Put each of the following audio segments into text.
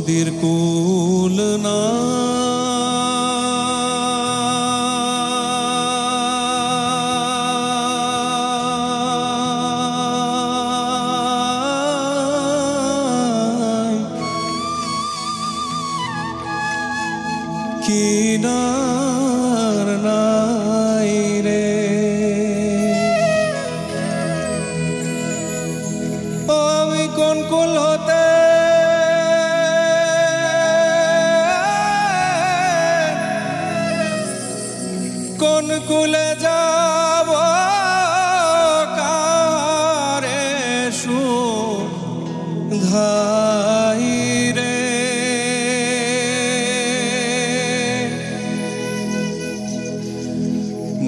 নদীর কূল নাই, কিনার নাই রে আমি কোন কূল হতে कुले जाबो कारे सुधाई रे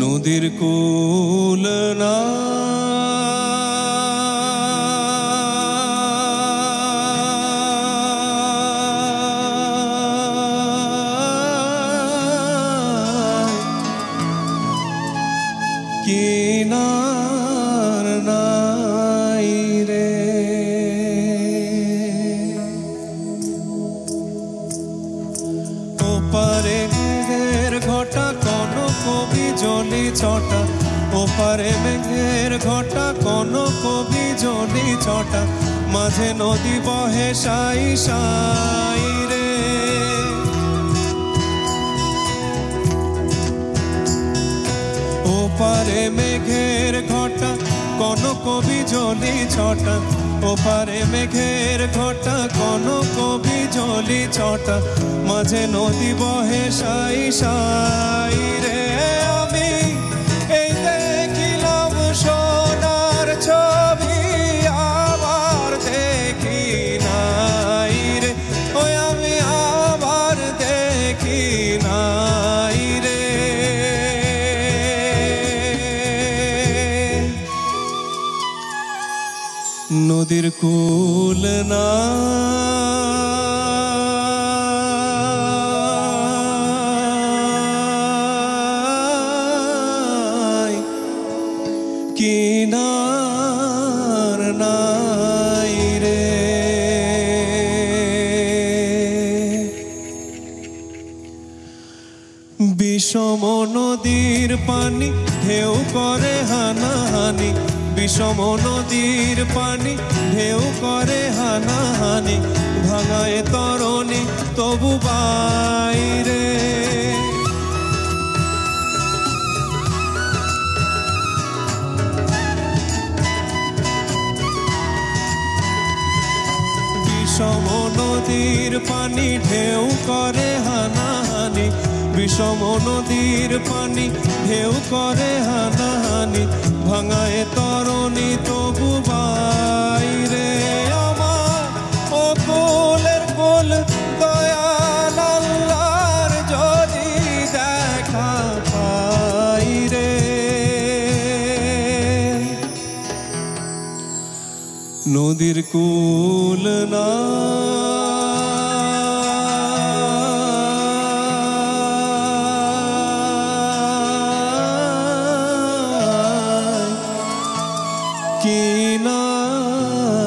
नदीर कूल किनार नाई रे। ओपारे मेघेर घटा कोनो कवि जली छटा, ओपारे मेघेर घटा कोनो कवि जली छटा, माझे नदी बहे साई साई रे। ओपारे मेघेर घटा कोनो कवि जली छटा, ओपारे मेघेर घटा कोनो कवि जली छटा, माझे नदी बहे साई साई रे। आमी ए देखिलाम सोनार छवि आबार देखी नाई रे, ओ आमी आबार देखी नाई रे। नदीर कूल नाई, किनार नाई रे। विषम नदीर पानी ढेउ करे हानाहानी, विषम नदीर पानी ढेउ करे हानाहानी, भांगाए तरणी तबु बाई रे। विषम नदीर पानी ढेउ करे हानाहानी, विषम नदीर पानी ढेउ करे हानाहानी, भांगाए तरणी तबु बाई रे। आमार ओ कूलेर कूल दयाल आल्लाहर जदि देखा पाई रे। नदीर कूल নাই ना।